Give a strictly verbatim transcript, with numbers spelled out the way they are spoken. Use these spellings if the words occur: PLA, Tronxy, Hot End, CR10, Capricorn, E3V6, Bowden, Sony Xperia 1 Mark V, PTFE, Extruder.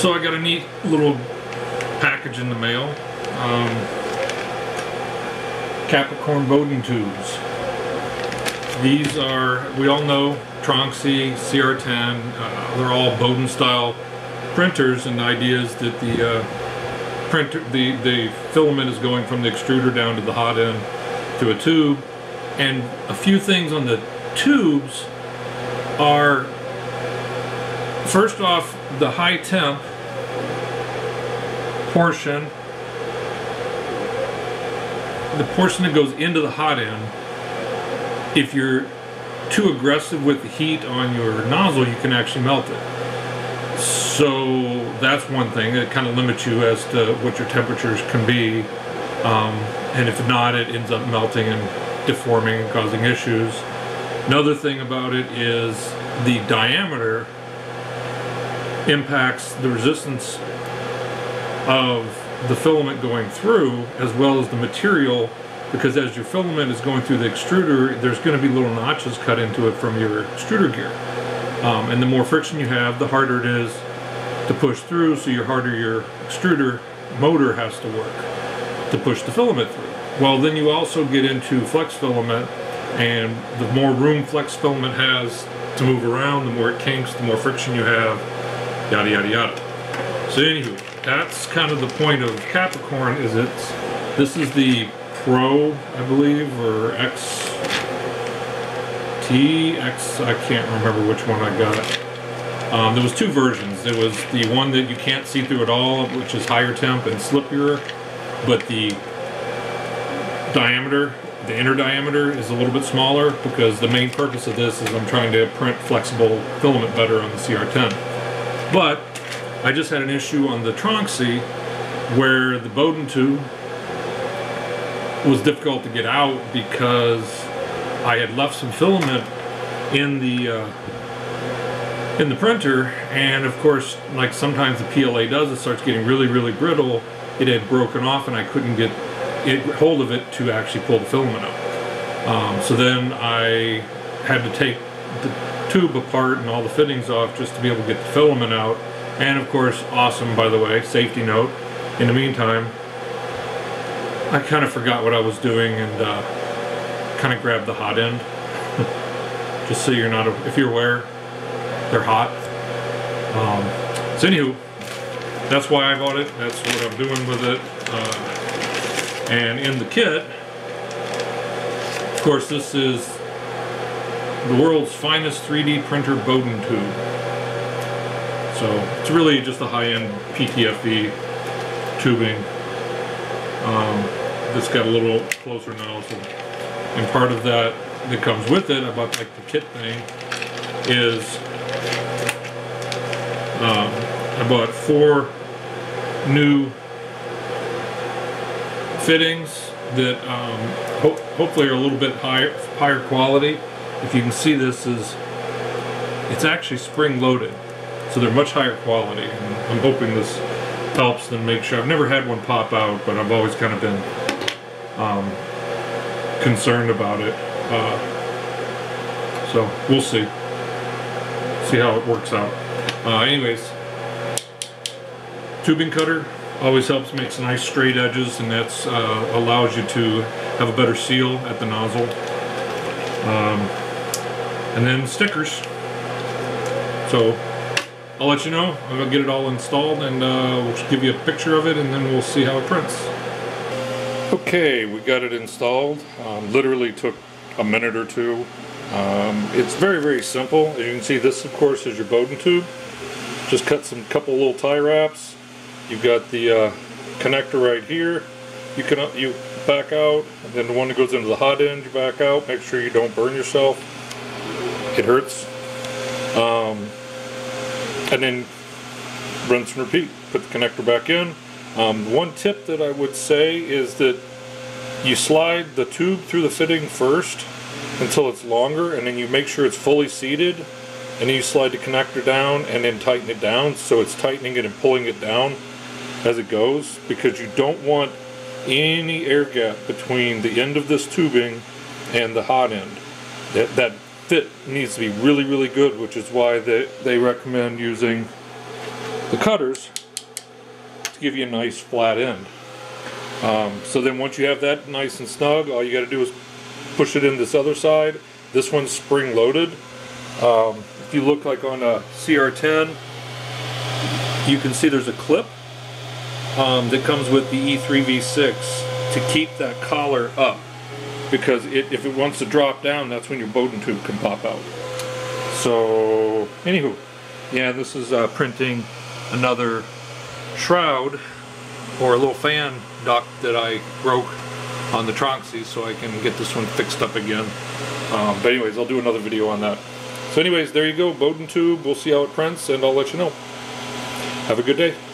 So I got a neat little package in the mail. Um, Capricorn Bowden tubes. These are, we all know, Tronxy, C R ten, uh, they're all Bowden style printers, and the idea is that the uh, printer, the, the filament is going from the extruder down to the hot end to a tube. And a few things on the tubes are, first off, the high temp portion, the portion that goes into the hot end, if you're too aggressive with the heat on your nozzle, you can actually melt it. So that's one thing that kind of limits you as to what your temperatures can be, um, and if not, it ends up melting and deforming and causing issues. Another thing about it is the diameter impacts the resistance of the filament going through, as well as the material, because as your filament is going through the extruder, there's going to be little notches cut into it from your extruder gear. Um, and the more friction you have, the harder it is to push through, so the harder your extruder motor has to work to push the filament through. Well, then you also get into flex filament, and the more room flex filament has to move around, the more it kinks, the more friction you have, yada, yada, yada. So anywho, that's kind of the point of Capricorn, is it's, this is the Pro, I believe, or X T, X, I can't remember which one I got. Um, there was two versions. There was the one that you can't see through at all, which is higher temp and slippier, but the diameter, the inner diameter is a little bit smaller, because the main purpose of this is I'm trying to print flexible filament better on the C R ten. But I just had an issue on the Tronxy where the Bowden tube was difficult to get out because I had left some filament in the uh, in the printer, and of course, like sometimes the P L A does, it starts getting really, really brittle. It had broken off, and I couldn't get it, hold of it to actually pull the filament up. Um, so then I had to take the tube apart and all the fittings off just to be able to get the filament out. And of course, awesome, by the way, safety note, in the meantime, I kind of forgot what I was doing and uh, kind of grabbed the hot end. Just so you're not, a, if you're aware, they're hot. Um, so anywho, that's why I bought it. That's what I'm doing with it. Uh, and in the kit, of course, this is the world's finest three D printer Bowden tube. So it's really just a high-end P T F E tubing. Um, It's got a little closer nozzle, and part of that that comes with it, about like the kit thing, is um, I bought four new fittings that um, ho hopefully are a little bit higher higher quality. If you can see, this is it's actually spring loaded, so they're much higher quality. And I'm hoping this helps them make sure. I've never had one pop out, but I've always kind of been Um, concerned about it, uh, so we'll see see how it works out. Uh, anyways, tubing cutter always helps, makes nice straight edges, and that's uh, allows you to have a better seal at the nozzle. Um, and then stickers. So I'll let you know. I'm gonna get it all installed, and uh, we'll give you a picture of it, and then we'll see how it prints. Okay, we got it installed. Um, literally took a minute or two. Um, it's very, very simple. As you can see, this, of course, is your Bowden tube. Just cut some couple little tie wraps. You've got the uh, connector right here. You can uh, you back out, and then the one that goes into the hot end, you back out. Make sure you don't burn yourself. It hurts. Um, and then rinse and repeat. Put the connector back in. Um, one tip that I would say is that you slide the tube through the fitting first until it's longer, and then you make sure it's fully seated, and then you slide the connector down and then tighten it down, so it's tightening it and pulling it down as it goes, because you don't want any air gap between the end of this tubing and the hot end. That, that fit needs to be really, really good, which is why they, they recommend using the cutters to give you a nice flat end. Um, so then once you have that nice and snug, all you got to do is push it in this other side. This one's spring loaded. Um, if you look like on a C R ten, you can see there's a clip um, that comes with the E three V six to keep that collar up, because it, if it wants to drop down, that's when your Bowden tube can pop out. So anywho, yeah, this is uh, printing another shroud or a little fan dock that I broke on the Tronxy, so I can get this one fixed up again. Um, but anyways, I'll do another video on that. So anyways, there you go, Bowden tube. We'll see how it prints, and I'll let you know. Have a good day.